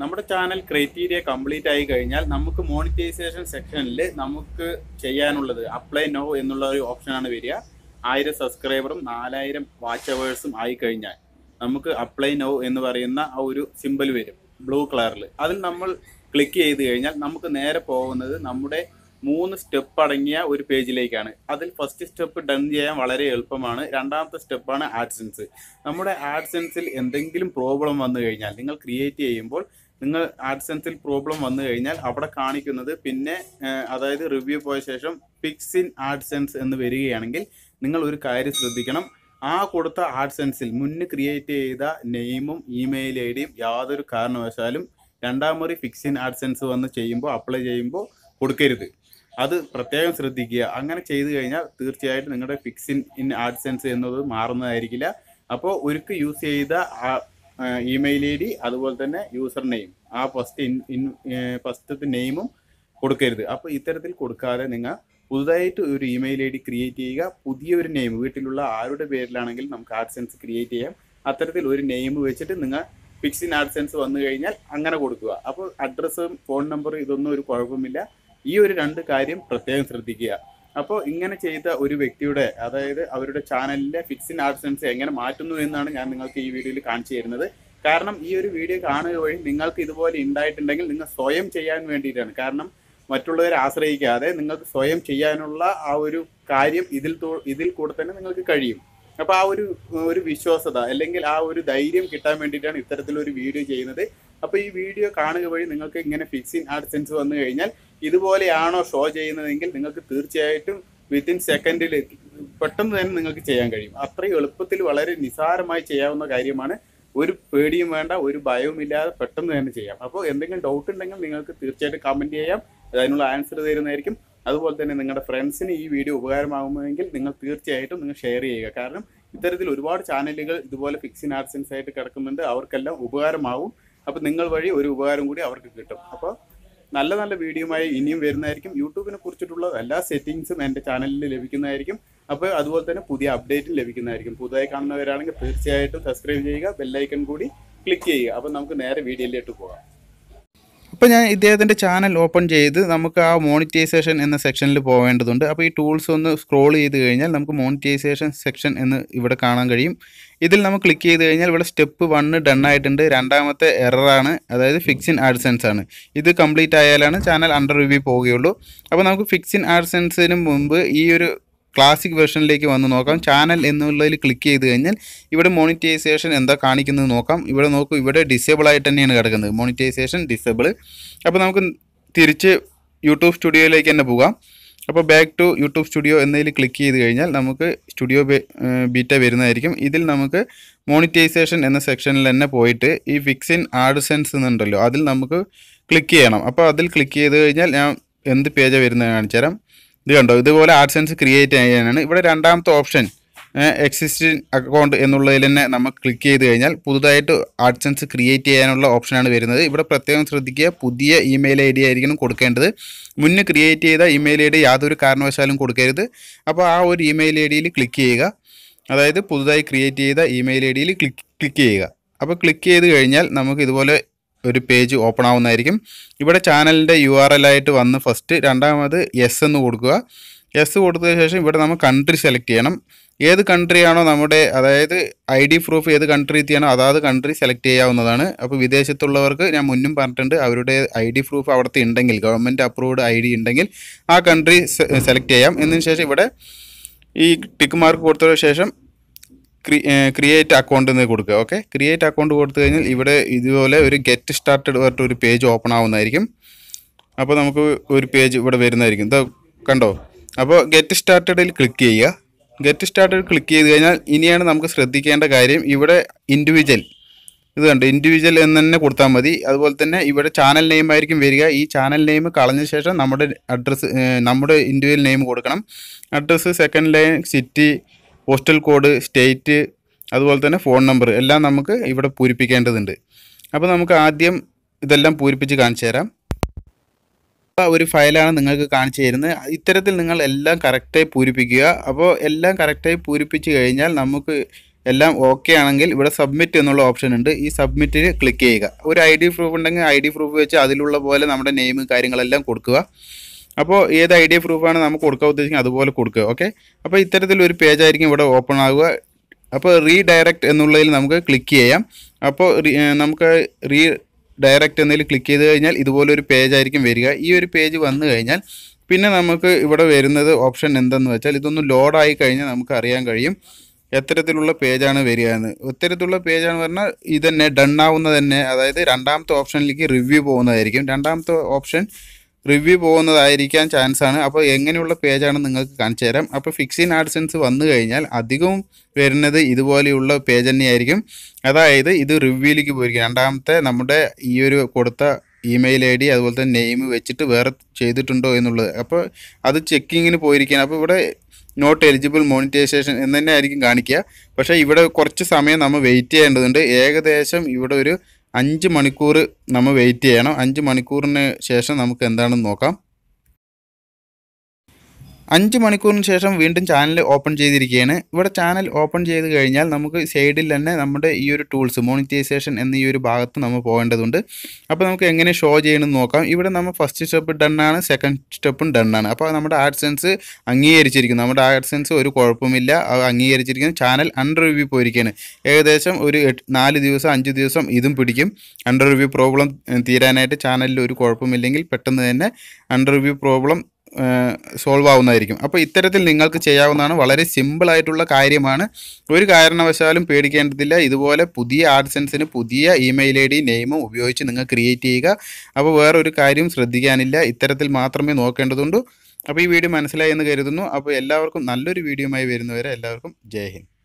നമ്മുടെ channel criteria complete ആയി കഴിഞ്ഞാൽ നമുക്ക് മോണിറ്റൈസേഷൻ സെക്ഷനിൽ നമുക്ക് ചെയ്യാനുള്ളത് അപ്ലൈ നോ എന്നുള്ള ഒരു ഓപ്ഷനാണ് വരിക. 1000 സബ്സ്ക്രൈബറും 4000 വാച്ച് അവേഴ്സും ആയി കഴിഞ്ഞാൽ നമുക്ക് അപ്ലൈ നോ എന്ന് പറയുന്ന ആ ഒരു സിമ്പിൾ വരും ബ്ലൂ കളറിൽ. അതിൽ നമ്മൾ ക്ലിക്ക് ചെയ്ത് കഴിഞ്ഞാൽ നമുക്ക് നേരെ പോകുന്നത് നമ്മുടെ 3 സ്റ്റെപ്പ് അടങ്ങിയ ഒരു പേജിലേക്കാണ്. അതിൽ ഫസ്റ്റ് സ്റ്റെപ്പ് ഡൺ ചെയ്യാൻ വളരെ എളുപ്പമാണ്. രണ്ടാമത്തെ സ്റ്റെപ്പാണ് ആഡ്സെൻസ്. നമ്മുടെ ആഡ്സെൻസിൽ എന്തെങ്കിലും പ്രോബ്ലം വന്നു കഴിഞ്ഞാൽ, നിങ്ങൾ ക്രിയേറ്റ് ചെയ്യുമ്പോൾ നിങ്ങൾ ആഡ്സെൻസിൽ പ്രോബ്ലം വന്നു കഴിഞ്ഞാൽ അവിടെ കാണിക്കുന്നത് പിന്നെ അതായത് റിവ്യൂ പോയ ശേഷം ഫിക്സ് ഇൻ ആഡ്സെൻസ് എന്ന് വരികയാണെങ്കിൽ നിങ്ങൾ ഒരു കാര്യം ശ്രദ്ധിക്കണം. ആ കൊടുത്ത ആഡ്സെൻസിൽ മുന്നേ ക്രിയേറ്റ് ചെയ്ത നെയിമും ഇമെയിൽ ഐ ഡിയും യാതൊരു കാരണവശാലും രണ്ടാമൊരു ഫിക്സ് ഇൻ ആഡ്സെൻസ് വന്ന് ചെയ്യുമ്പോൾ അപ്ലൈ ചെയ്യുമ്പോൾ കൊടുക്കരുത്. അത് പ്രത്യേകം ശ്രദ്ധിക്കുക. അങ്ങനെ ചെയ്തു കഴിഞ്ഞാൽ തീർച്ചയായിട്ടും നിങ്ങളുടെ ഫിക്സ് ഇൻ ആഡ്സെൻസ് എന്നത് മാറുന്നതായിരിക്കില്ല. അപ്പോൾ ഒരിക്കൽ യൂസ് ചെയ്ത ഇമെയിൽ ഐ ഡി അതുപോലെ തന്നെ യൂസർ നെയിം ആ ഫസ്റ്റത്തെ നെയിമും കൊടുക്കരുത്. അപ്പോൾ ഇത്തരത്തിൽ കൊടുക്കാതെ നിങ്ങൾ പുതുതായിട്ട് ഒരു ഇമെയിൽ ഐ ഡി ക്രിയേറ്റ് ചെയ്യുക. പുതിയൊരു നെയിം, വീട്ടിലുള്ള ആരുടെ പേരിലാണെങ്കിൽ നമുക്ക് ആഡ്സെൻസ് ക്രിയേറ്റ് ചെയ്യാം. അത്തരത്തിൽ ഒരു നെയിം വെച്ചിട്ട് നിങ്ങൾ ഫിക്സ് ഇൻ ആഡ്സെൻസ് വന്നു കഴിഞ്ഞാൽ അങ്ങനെ കൊടുക്കുക. അപ്പോൾ അഡ്രസ്സും ഫോൺ നമ്പറും ഇതൊന്നും ഒരു കുഴപ്പമില്ല. ഈ ഒരു 2 കാര്യം പ്രത്യേകം ശ്രദ്ധിക്കുക. അപ്പോൾ ഇങ്ങനെ ചെയ്ത ഒരു വ്യക്തിയുടെ, അതായത് അവരുടെ ചാനലിലെ ഫിക്സ് ഇൻ ആഡ്സെൻസ് എങ്ങനെ മാറ്റുന്നു എന്നാണ് ഞാൻ നിങ്ങൾക്ക് ഈ വീഡിയോയിൽ കാണിച്ചു തരുന്നത്. കാരണം ഈ ഒരു വീഡിയോ കാണുക വഴി നിങ്ങൾക്ക് ഇതുപോലെ ഉണ്ടായിട്ടുണ്ടെങ്കിൽ നിങ്ങൾ സ്വയം ചെയ്യാൻ വേണ്ടിയിട്ടാണ്. കാരണം മറ്റുള്ളവരെ ആശ്രയിക്കാതെ നിങ്ങൾക്ക് സ്വയം ചെയ്യാനുള്ള ആ ഒരു കാര്യം ഇതിൽ കൂടെ തന്നെ നിങ്ങൾക്ക് കഴിയും. അപ്പോൾ ആ ഒരു വിശ്വാസത അല്ലെങ്കിൽ ആ ഒരു ധൈര്യം കിട്ടാൻ വേണ്ടിയിട്ടാണ് ഇത്തരത്തിലൊരു വീഡിയോ ചെയ്യുന്നത്. അപ്പോൾ ഈ വീഡിയോ കാണുക വഴി നിങ്ങൾക്ക് ഇങ്ങനെ ഫിക്സ് ഇൻ ആഡ്സെൻസ് വന്നു കഴിഞ്ഞാൽ ഇതുപോലെയാണോ ഷോ ചെയ്യുന്നതെങ്കിൽ നിങ്ങൾക്ക് തീർച്ചയായിട്ടും വിത്തിൻ സെക്കൻഡിൽ പെട്ടെന്ന് തന്നെ നിങ്ങൾക്ക് ചെയ്യാൻ കഴിയും. അത്രയും എളുപ്പത്തിൽ വളരെ നിസ്സാരമായി ചെയ്യാവുന്ന കാര്യമാണ്. ഒരു പേടിയും വേണ്ട, ഒരു ഭയവും ഇല്ലാതെ പെട്ടെന്ന് തന്നെ ചെയ്യാം. അപ്പോൾ എന്തെങ്കിലും ഡൗട്ട് ഉണ്ടെങ്കിൽ നിങ്ങൾക്ക് തീർച്ചയായിട്ടും കമൻറ്റ് ചെയ്യാം, അതിനുള്ള ആൻസർ തരുന്നതായിരിക്കും. അതുപോലെ തന്നെ നിങ്ങളുടെ ഫ്രണ്ട്സിന് ഈ വീഡിയോ ഉപകാരമാകുമെങ്കിൽ നിങ്ങൾ തീർച്ചയായിട്ടും നിങ്ങൾ ഷെയർ ചെയ്യുക. കാരണം ഇത്തരത്തിൽ ഒരുപാട് ചാനലുകൾ ഇതുപോലെ ഫിക്സ് ഇൻ ആഡ്സെൻസ് ആയിട്ട് കിടക്കുന്നുണ്ട്. അവർക്കെല്ലാം ഉപകാരമാവും. അപ്പോൾ നിങ്ങൾ വഴി ഒരു ഉപകാരം കൂടി അവർക്ക് കിട്ടും. അപ്പോൾ നല്ല വീഡിയോയുമായി ഇനിയും വരുന്നതായിരിക്കും. യൂട്യൂബിനെ കുറിച്ചിട്ടുള്ള എല്ലാ സെറ്റിങ്സും എൻ്റെ ചാനലിൽ ലഭിക്കുന്നതായിരിക്കും. അപ്പോൾ അതുപോലെ തന്നെ പുതിയ അപ്ഡേറ്റും ലഭിക്കുന്നതായിരിക്കും. പുതുതായി കാണുന്നവരാണെങ്കിൽ തീർച്ചയായിട്ടും സബ്സ്ക്രൈബ് ചെയ്യുക, ബെല്ലൈക്കൺ കൂടി ക്ലിക്ക് ചെയ്യുക. അപ്പോൾ നമുക്ക് നേരെ വീഡിയോയിലേക്ക് പോകാം. അപ്പോൾ ഞാൻ ഇദ്ദേഹത്തിൻ്റെ ചാനൽ ഓപ്പൺ ചെയ്ത് നമുക്ക് ആ മോണിറ്റൈസേഷൻ എന്ന സെക്ഷനിൽ പോവേണ്ടതുണ്ട്. അപ്പോൾ ഈ ടൂൾസ് ഒന്ന് സ്ക്രോൾ ചെയ്ത് കഴിഞ്ഞാൽ നമുക്ക് മോണിറ്റൈസേഷൻ സെക്ഷൻ എന്ന് ഇവിടെ കാണാൻ കഴിയും. ഇതിൽ നമുക്ക് ക്ലിക്ക് ചെയ്ത് കഴിഞ്ഞാൽ ഇവിടെ സ്റ്റെപ്പ് 1 ഡൺ ആയിട്ടുണ്ട്. രണ്ടാമത്തെ എററാണ്, അതായത് ഫിക്സ് ഇൻ ആഡ്സെൻസ് ആണ്. ഇത് കംപ്ലീറ്റ് ആയാലാണ് ചാനൽ അണ്ടർ റിവ്യൂ പോവുകയുള്ളൂ. അപ്പോൾ നമുക്ക് ഫിക്സ് ഇൻ ആഡ്സെൻസിന് മുമ്പ് ഈ ഒരു ക്ലാസിക് വേർഷനിലേക്ക് വന്ന് നോക്കാം. ചാനൽ എന്നുള്ളതിൽ ക്ലിക്ക് ചെയ്ത് കഴിഞ്ഞാൽ ഇവിടെ മോണിറ്റൈസേഷൻ എന്താ കാണിക്കുന്നത് നോക്കാം. ഇവിടെ നോക്കൂ, ഇവിടെ ഡിസേബിൾ ആയിട്ട് തന്നെയാണ് കിടക്കുന്നത്. Monetisation disable. അപ്പോൾ നമുക്ക് തിരിച്ച് യൂട്യൂബ് സ്റ്റുഡിയോയിലേക്ക് തന്നെ പോകാം. അപ്പോൾ ബാക്ക് ടു യൂട്യൂബ് സ്റ്റുഡിയോ എന്നതിൽ ക്ലിക്ക് ചെയ്ത് കഴിഞ്ഞാൽ നമുക്ക് സ്റ്റുഡിയോ ബീറ്റ വരുന്നതായിരിക്കും. ഇതിൽ നമുക്ക് മോണിറ്റൈസേഷൻ എന്ന സെക്ഷനിൽ തന്നെ പോയിട്ട് ഈ ഫിക്സ് ഇൻ ആഡ്സെൻസ് എന്നുണ്ടല്ലോ അതിൽ നമുക്ക് ക്ലിക്ക് ചെയ്യണം. അപ്പോൾ അതിൽ ക്ലിക്ക് ചെയ്ത് കഴിഞ്ഞാൽ ഞാൻ എന്ത് പേജാണ് വരുന്നത് കാണിച്ചു തരാം. ഇത് കണ്ടോ, ഇതുപോലെ ആഡ്സെൻസ് ക്രിയേറ്റ് ചെയ്യാനാണ്. ഇവിടെ രണ്ടാമത്തെ ഓപ്ഷൻ എക്സിസ്റ്റിംഗ് അക്കൗണ്ട് എന്നുള്ളതിൽ തന്നെ നമ്മൾ ക്ലിക്ക് ചെയ്ത് കഴിഞ്ഞാൽ പുതുതായിട്ട് ആഡ്സെൻസ് ക്രിയേറ്റ് ചെയ്യാനുള്ള ഓപ്ഷനാണ് വരുന്നത്. ഇവിടെ പ്രത്യേകം ശ്രദ്ധിക്കുക, പുതിയ ഇമെയിൽ ഐ ഡി ആയിരിക്കണം കൊടുക്കേണ്ടത്. മുന്നേ ക്രിയേറ്റ് ചെയ്ത ഇമെയിൽ ഐ ഡി യാതൊരു കാരണവശാലും കൊടുക്കരുത്. അപ്പോൾ ആ ഒരു ഇമെയിൽ ഐ ഡിയിൽ ക്ലിക്ക് ചെയ്യുക, അതായത് പുതുതായി ക്രിയേറ്റ് ചെയ്ത ഇമെയിൽ ഐ ഡിയിൽ ക്ലിക്ക് ചെയ്യുക. അപ്പോൾ ക്ലിക്ക് ചെയ്ത് കഴിഞ്ഞാൽ നമുക്ക് ഇതുപോലെ ഒരു പേജ് ഓപ്പൺ ആവുന്നതായിരിക്കും. ഇവിടെ ചാനലിൻ്റെ URL ആയിട്ട് വന്ന് ഫസ്റ്റ് രണ്ടാമത് എസ് എന്ന് കൊടുക്കുക. എസ് കൊടുത്തതിന് ശേഷം ഇവിടെ നമ്മൾ കൺട്രി സെലക്ട് ചെയ്യണം. ഏത് കൺട്രിയാണോ നമ്മുടെ, അതായത് ID പ്രൂഫ് ഏത് കൺട്രി എത്തിയാണോ അതാത് കൺട്രി സെലക്ട് ചെയ്യാവുന്നതാണ്. അപ്പോൾ വിദേശത്തുള്ളവർക്ക് ഞാൻ മുന്നും പറഞ്ഞിട്ടുണ്ട്, അവരുടെ ID പ്രൂഫ് അവിടുത്തെ ഉണ്ടെങ്കിൽ, ഗവൺമെൻറ് അപ്രൂവ്ഡ് ID ഉണ്ടെങ്കിൽ ആ കൺട്രി സെലക്ട് ചെയ്യാം. എന്നതിന് ശേഷം ഇവിടെ ഈ ടിക്ക് മാർക്ക് കൊടുത്തതിന് ശേഷം ക്രിയേറ്റ് അക്കൗണ്ട് എന്ന് കൊടുക്കുക. ഓക്കെ, ക്രിയേറ്റ് അക്കൗണ്ട് കൊടുത്തു കഴിഞ്ഞാൽ ഇവിടെ ഇതുപോലെ ഒരു ഗെറ്റ് സ്റ്റാർട്ടഡ് പറഞ്ഞിട്ട് ഒരു പേജ് ഓപ്പൺ ആവുന്നതായിരിക്കും. അപ്പോൾ നമുക്ക് ഒരു പേജ് ഇവിടെ വരുന്നതായിരിക്കും. ഇത് കണ്ടോ. അപ്പോൾ ഗെറ്റ് സ്റ്റാർട്ടഡിൽ ക്ലിക്ക് ചെയ്യുക. ഗെറ്റ് സ്റ്റാർട്ടഡിൽ ക്ലിക്ക് ചെയ്ത് കഴിഞ്ഞാൽ ഇനിയാണ് നമുക്ക് ശ്രദ്ധിക്കേണ്ട കാര്യം. ഇവിടെ ഇൻഡിവിജ്വൽ, ഇത് കണ്ടോ, ഇൻഡിവിജ്വൽ എന്ന് തന്നെ കൊടുത്താൽ മതി. അതുപോലെ തന്നെ ഇവിടെ ചാനൽ നെയിം ആയിരിക്കും വരിക. ഈ ചാനൽ നെയിം കളഞ്ഞ ശേഷം നമ്മുടെ അഡ്രസ്സ്, നമ്മുടെ ഇൻഡിവിജ്വൽ നെയിം കൊടുക്കണം. Address, second line, city, postal code, state, അതുപോലെ തന്നെ ഫോൺ നമ്പർ എല്ലാം നമുക്ക് ഇവിടെ പൂരിപ്പിക്കേണ്ടതുണ്ട്. അപ്പോൾ നമുക്ക് ആദ്യം ഇതെല്ലാം പൂരിപ്പിച്ച് കാണിച്ചു തരാം. ഒരു ഫയലാണ് നിങ്ങൾക്ക് കാണിച്ചു തരുന്നത്. ഇത്തരത്തിൽ നിങ്ങൾ എല്ലാം കറക്റ്റായി പൂരിപ്പിക്കുക. അപ്പോൾ എല്ലാം കറക്റ്റായി പൂരിപ്പിച്ച് കഴിഞ്ഞാൽ നമുക്ക് എല്ലാം ഓക്കേ ആണെങ്കിൽ ഇവിടെ സബ്മിറ്റ് എന്നുള്ള ഓപ്ഷൻ ഉണ്ട് ഈ സബ്മിറ്റിൽ ക്ലിക്ക് ചെയ്യുക ഒരു ഐഡി പ്രൂഫ് ഉണ്ടെങ്കിൽ ഐഡി പ്രൂഫ് വെച്ച് അതിലുള്ള പോലെ നമ്മുടെ നെയിം കാര്യങ്ങളെല്ലാം കൊടുക്കുക അപ്പോൾ ഏത് ഐഡി പ്രൂഫ് ആണ് നമുക്ക് കൊടുക്കാൻ ഉദ്ദേശിക്കുന്നത് അതുപോലെ കൊടുക്കുക ഓക്കേ അപ്പോൾ ഇത്തരത്തിൽ ഒരു പേജ് ആയിരിക്കും ഇവിടെ ഓപ്പൺ ആവുക അപ്പോൾ റീഡയറക്റ്റ് എന്നുള്ളതിൽ നമുക്ക് ക്ലിക്ക് ചെയ്യാം അപ്പോൾ നമുക്ക് റീഡയറക്റ്റ് എന്നതിൽ ക്ലിക്ക് ചെയ്തു കഴിഞ്ഞാൽ ഇതുപോലെ ഒരു പേജ് ആയിരിക്കും വരിക ഈ ഒരു പേജ് വന്നു കഴിഞ്ഞാൽ പിന്നെ നമുക്ക് ഇവിടെ വരുന്നത് ഓപ്ഷൻ എന്തെന്ന് വെച്ചാൽ ഇതൊന്ന് ലോഡ് ആയി കഴിഞ്ഞാൽ നമുക്ക് അറിയാൻ കഴിയും എത്രത്തിലുള്ള പേജാണ് വരിക എന്ന് എത്രത്തിലുള്ള പേജാണ് പറഞ്ഞാൽ ഇത് തന്നെ ഡൺ ആവുന്നത് തന്നെ അതായത് രണ്ടാമത്തെ ഓപ്ഷനിലേക്ക് റിവ്യൂ പോകുന്നതായിരിക്കും രണ്ടാമത്തെ ഓപ്ഷൻ റിവ്യൂ പോകുന്നതായിരിക്കാൻ ചാൻസ് ആണ് അപ്പോൾ എങ്ങനെയുള്ള പേജാണ് നിങ്ങൾക്ക് കാണിച്ചു തരാം അപ്പോൾ ഫിക്സ് ഇൻ AdSense വന്നു കഴിഞ്ഞാൽ അധികവും വരുന്നത് ഇതുപോലെയുള്ള പേജ് തന്നെയായിരിക്കും അതായത് ഇത് റിവ്യൂയിലേക്ക് പോയിരിക്കും രണ്ടാമത്തെ നമ്മുടെ ഈ ഒരു കൊടുത്ത ഇമെയിൽ ഐ ഡി അതുപോലെ തന്നെ നെയിം വെച്ചിട്ട് വേറെ ചെയ്തിട്ടുണ്ടോ എന്നുള്ളത് അപ്പോൾ അത് ചെക്കിങ്ങിന് പോയിരിക്കുകയാണ് അപ്പോൾ ഇവിടെ നോട്ട് എലിജിബിൾ മോണിറ്റൈസേഷൻ എന്ന് തന്നെ ആയിരിക്കും കാണിക്കുക പക്ഷേ ഇവിടെ കുറച്ച് സമയം നമ്മൾ വെയിറ്റ് ചെയ്യേണ്ടതുണ്ട് ഏകദേശം ഇവിടെ ഒരു 5 മണിക്കൂർ നമ്മൾ വെയിറ്റ് ചെയ്യണം 5 മണിക്കൂറിന് ശേഷം നമുക്ക് എന്താണെന്ന് നോക്കാം 5 മണിക്കൂറിന് ശേഷം വീണ്ടും ചാനൽ ഓപ്പൺ ചെയ്തിരിക്കുകയാണ് ഇവിടെ ചാനൽ ഓപ്പൺ ചെയ്ത് കഴിഞ്ഞാൽ നമുക്ക് സൈഡിൽ തന്നെ നമ്മുടെ ഈ ഒരു ടൂൾസ് മോണിറ്റൈസേഷൻ എന്ന ഈ ഒരു ഭാഗത്ത് നമ്മൾ പോകേണ്ടതുണ്ട് അപ്പോൾ നമുക്ക് എങ്ങനെ ഷോ ചെയ്യണമെന്ന് നോക്കാം ഇവിടെ നമ്മൾ ഫസ്റ്റ് സ്റ്റെപ്പ് ഡൺ ആണ് സെക്കൻഡ് സ്റ്റെപ്പും ഡൺ ആണ് അപ്പോൾ നമ്മുടെ AdSense അംഗീകരിച്ചിരിക്കുന്നു നമ്മുടെ AdSense ഒരു കുഴപ്പമില്ല അംഗീകരിച്ചിരിക്കുന്നു ചാനൽ അണ്ടർ റിവ്യൂ പോയിരിക്കുകയാണ് ഏകദേശം ഒരു 4 ദിവസം 5 ദിവസം ഇതും പിടിക്കും അണ്ടർ റിവ്യൂ പ്രോബ്ലം തീരാനായിട്ട് ചാനലിൽ ഒരു കുഴപ്പമില്ലെങ്കിൽ പെട്ടെന്ന് തന്നെ അണ്ടർ റിവ്യൂ പ്രോബ്ലം സോൾവ് ആവുന്നതായിരിക്കും അപ്പോൾ ഇത്തരത്തിൽ നിങ്ങൾക്ക് ചെയ്യാവുന്നതാണ് വളരെ സിമ്പിളായിട്ടുള്ള കാര്യമാണ് ഒരു കാരണവശാലും പേടിക്കേണ്ടതില്ല ഇതുപോലെ പുതിയ AdSenseന് പുതിയ ഇമെയിൽ ഐ ഡി നെയിമും ഉപയോഗിച്ച് നിങ്ങൾ ക്രിയേറ്റ് ചെയ്യുക അപ്പോൾ വേറൊരു കാര്യം ശ്രദ്ധിക്കാനില്ല ഇത്തരത്തിൽ മാത്രമേ നോക്കേണ്ടതുള്ളൂ അപ്പോൾ ഈ വീഡിയോ മനസ്സിലായി എന്ന് കരുതുന്നു അപ്പോൾ എല്ലാവർക്കും നല്ലൊരു വീഡിയോയുമായി വരുന്നവരെ എല്ലാവർക്കും ജയ് ഹിന്ദ്.